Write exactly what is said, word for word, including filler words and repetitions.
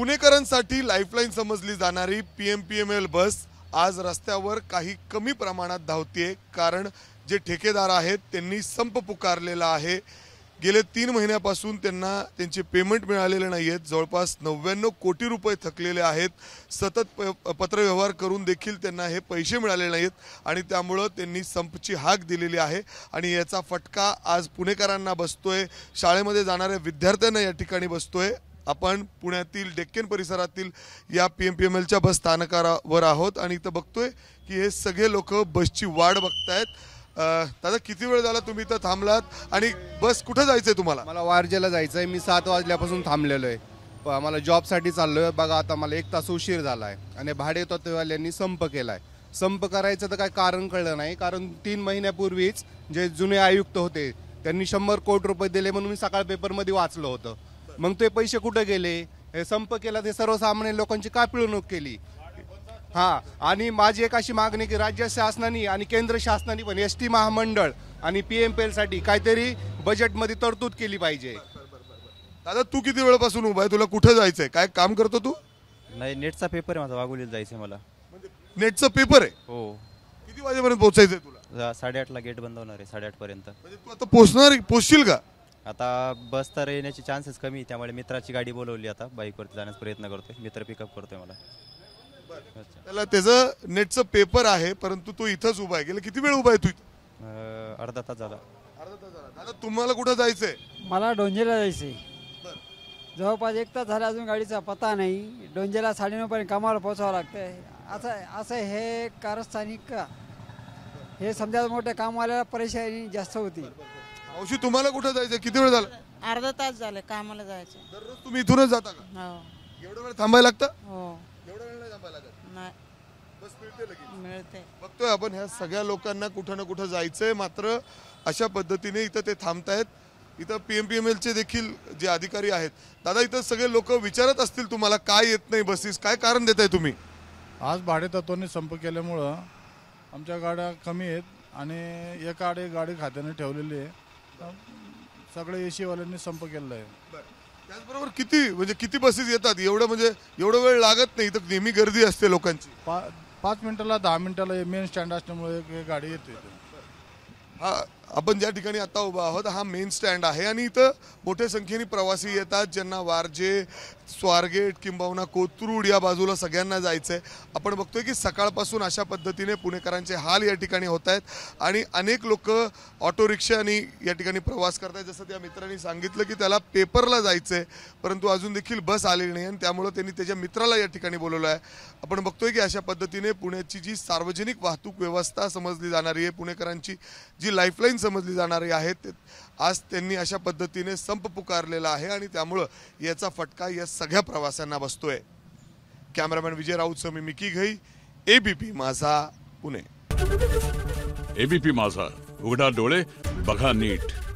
पुणेकरांसाठी lifeline समजली जाणारी PMPML बस आज रस्त्यावर काही कमी प्रमाणात धावते, कारण जे ठेकेदार आहेत त्यांनी संप पुकारलेला आहे। गेले तीन महिन्यापासून त्यांना त्यांचे पेमेंट मिळालेले नाहीत। जवळपास नव्याण्णव कोटी रुपये थकलेले आहेत। सतत पत्रव्यवहार करून देखील त्यांना हे पैसे मिळालेले नाहीत आणि त्यामुळे त्यांनी संपची हाक दिलेली आहे आणि याचा फटका आज पुणेकरांना बसतोय। शाळेमध्ये जाणाऱ्या विद्यार्थ्यांना या ठिकाणी बसतोय। आपण पुण्यातील डेक्कन परिसरातील या पीएमपीएमएलच्या बस स्थानकावर आहोत आणि इथं बघतोय की हे सगळे लोक बसची वाट बघतायत। दादा, किती वेळ झाला तुम्ही इथं थांबलात आणि बस कुठे जायचंय तुम्हाला? मला वारजेला जायचंय। मी सात वाजल्यापासून थांबलेलो आहे। मला जॉबसाठी चाललोय। बघा आता मला एक तास उशीर झालाय आणि भाडे तोतेवाल्यांनी संप केलाय। संप करायचं तर काय कारण कळलं नाही, कारण तीन महिन्यापूर्वीच जे जुने आयुक्त होते त्यांनी शंभर कोटी रुपये दिले म्हणून मी सकाळ पेपरमध्ये वाचलं होतं। मग ते पैसे कुठे गेले? संप केला ते सर्वसामान्य लोकांची का पिळवणूक केली? हाँ, आणि माझी एक अशी मागणी की राज्य शासनाने आणि केंद्र शासनाने पण एस टी महामंडळ आणि पीएमपीएल साठी काहीतरी बजेटमध्ये तरतूद केली पाहिजे। दादा, तू किती वेळपासून उभा आहे? तुला कुठे जायचंय? काय काम करतो तू? नाही, नेटचा पेपर आहे माझा, वाघोलीला जायचंय मला। नेटचा पेपर आहे? हो। किती वाजेपर्यंत पोहोचायचंय तुला? साडेआठ ला गेट बंद होणार आहे, साडेआठ पर्यंत। म्हणजे तू आता पोहोचणार, पोहोचशील का? आता बस तर येण्याचे चान्सेस कमी, त्यामुळे मित्राची गाडी बोलवली। आता बाईकवरती जाण्याचा प्रयत्न करतोय, मित्र पिकअप करतोय मला। त्याला त्याचं नेटचं पेपर आहे, परंतु तो इथंच उभा आहे। गेले किती वेळ उभा आहे तू इथं? अर्धा तास झाला। अर्धा तास झाला। दादा, तुम्हाला कुठं जायचंय? मला डोंजेला जायचंय। जवळपास एक तास झाला, अजून गाडीचा पत्ता नाही। डोंजेला साडेनऊ पर्यंत कामाला पोहोचावं लागतंय। असं असं हे कारस्थानिक हे समजा मोठ्या कामवाल्याला परेशानी जास्त होती। औषधी, तुम्हाला कुठं जायचंय? किती वेळ झाला? अर्धा तास झाला, कामाला जायचंय। दररोज तुम्ही इथूनच जाता का? हो। एवढा वेळ थांबायला लागतं? हो। बघतोय आपण ह्या सगळ्या लोकांना कुठं ना कुठं जायचंय, मात्र अशा पद्धतीने इथं ते थांबतायत। इथं पीएमपीएमएलचे देखील जे अधिकारी आहेत, दादा, इथं सगळे लोक विचारत असतील तुम्हाला काय येत नाही बसेस, काय कारण देताय तुम्ही? आज भाडे तत्वाने संप केल्यामुळं आमच्या गाड्या कमी आहेत आणि एक आडे गाडी खात्याने ठेवलेली आहे। सगळे एसीवाल्यांनी संप केलेला आहे। त्याचबरोबर किती म्हणजे किती बसेस येतात? एवढं म्हणजे एवढं वेळ लागत नाही, तर नेहमी गर्दी असते लोकांची। पा पाच मिनिटाला दहा मिनिटाला मेन स्टँड असल्यामुळे गाडी येते। हा, आपण ज्या ठिकाणी आता उभा आहोत हा मेन स्टँड आहे आणि इथं मोठ्या संख्येने प्रवासी येतात, ज्यांना वारजे, स्वारगेट किंबहुना कोथरूड या बाजूला सगळ्यांना जायचं आहे। आपण बघतोय की सकाळपासून अशा पद्धतीने पुणेकरांचे हाल या ठिकाणी होत आहेत आणि अनेक लोक ऑटो रिक्षाने या ठिकाणी प्रवास करत आहेत। जसं त्या मित्रांनी सांगितलं की त्याला पेपरला जायचं आहे, परंतु अजून देखील बस आलेली नाही आणि त्यामुळे त्यांनी त्याच्या मित्राला या ठिकाणी बोलवलं आहे। आपण बघतोय की अशा पद्धतीने पुण्याची जी सार्वजनिक वाहतूक व्यवस्था समजली जाणारी आहे, पुणेकरांची जी लाईफलाईन समजली जाणारी आहेत, आज त्यांनी अशा पद्धतीने संप पुकारलेला आहे आणि त्यामुळे याचा फटका या सगळ्या प्रवाशांना बसतोय। कॅमेरामॅन विजय राऊत समी Mickey Ghai, ABP Majha, Pune. ABP माझा, उघडा डोळे, बघा नीट।